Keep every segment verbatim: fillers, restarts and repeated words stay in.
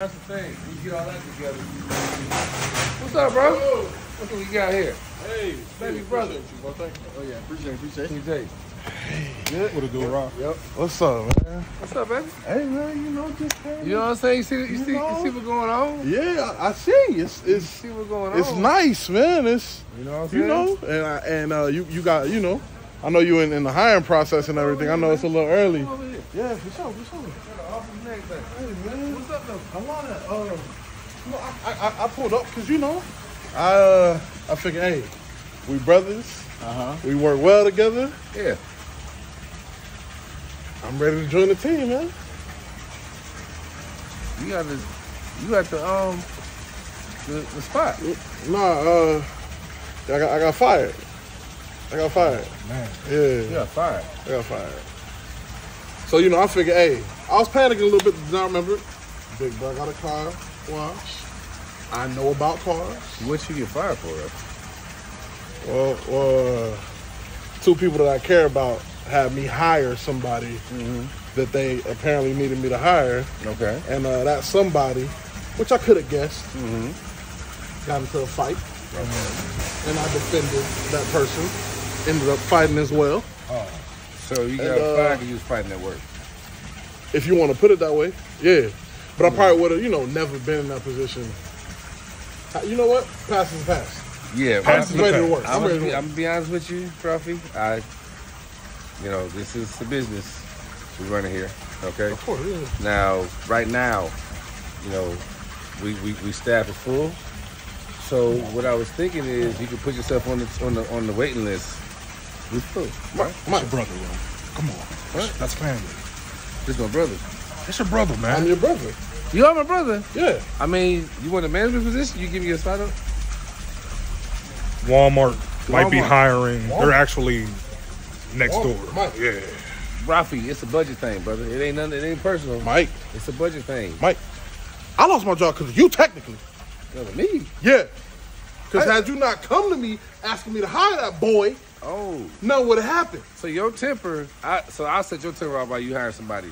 That's the thing. You get all that together. What's up, bro? Whoa. Look what we got here. Hey, baby brother. You, well, thank you. Oh yeah, appreciate you. Appreciate you. Appreciate you. Hey, what a good rock. Yep. What's up, man? What's up, baby? Hey, man. You know, just hey, you know what I'm saying. You see, you, you see, know? You see what's going on. Yeah, I, I see. It's, it's see what's going on. It's nice, man. It's you know, what I'm saying? You know, and I, and uh, you you got you know. I know you in, in the hiring process and everything. I know it's a little early. Yeah, for sure, for sure. Hey, man. What's up, though? I wanna, uh, you know, I, I, I pulled up because, you know, I uh, I figured, hey, we brothers. Uh-huh. We work well together. Yeah. I'm ready to join the team, man. You got the, you got the, um, the, the spot. Nah, uh, I got, I got fired. I got fired. Man. Yeah. You got fired. I got fired. So, you know, I figured, hey, I was panicking a little bit, did not remember. Big Bug got a car wash. I know about cars. What you get fired for? Well, well, two people that I care about had me hire somebody mm-hmm. that they apparently needed me to hire. Okay. And uh, that somebody, which I could have guessed, mm-hmm. got into a fight. Mm-hmm. And I defended that person. Ended up fighting as well. Oh, so you got uh, fired because you was fighting at work. If you want to put it that way, yeah. But mm-hmm. I probably would have, you know, never been in that position. You know what? Pass is past. Yeah, pass is ready to work. I'm, I'm gonna be, I'm be honest with you, Trophy. I, you know, this is the business we run running here. Okay. Of course. Yeah. Now, right now, you know, we we, we staff is full. So what I was thinking is you could put yourself on the on the on the waiting list. Who's cool? My, my brother, bro. Come on. What? That's family. This my brother. That's your brother, man. I'm your brother. You are my brother? Yeah. I mean, you want a management position? You give me a spot up? Walmart, Walmart might be hiring. Walmart. They're actually next Walmart. door. Mike. Yeah. Rafi, it's a budget thing, brother. It ain't nothing. It ain't personal. Mike. It's a budget thing. Mike, I lost my job because of you, technically. Because of me? Yeah. Because had you not come to me asking me to hire that boy, oh, nothing would have happened. So your temper, I, so I set your temper off while you hiring somebody.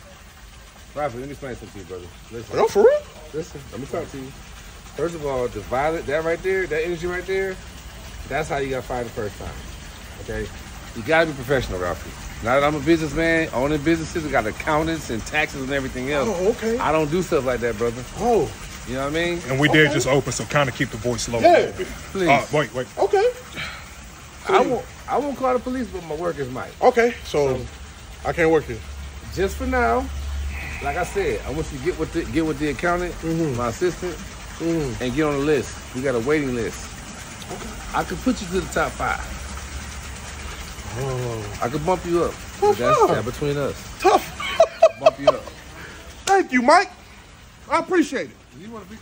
Rafi, let me explain something to you, brother. Listen. No, for real? Listen, let me talk to you. First of all, the violent, that right there, that energy right there, that's how you got fired the first time, okay? You got to be professional, Rafi. Now that I'm a businessman, owning businesses, I got accountants and taxes and everything else. Oh, okay. I don't do stuff like that, brother. Oh, you know what I mean? And we okay. did just open, so kind of keep the voice low. Yeah, please. Uh, wait, wait. Okay. Please. I won't. I won't call the police, but my work is Mike. Okay, so, so I can't work here. Just for now, like I said, I want you to get with the, get with the accountant, mm-hmm. my assistant, mm-hmm. and get on the list. We got a waiting list. Okay. I could put you to the top five. Oh. I could bump you up. Tough that's that between us. Tough. Bump you up. Thank you, Mike. I appreciate it. You want to be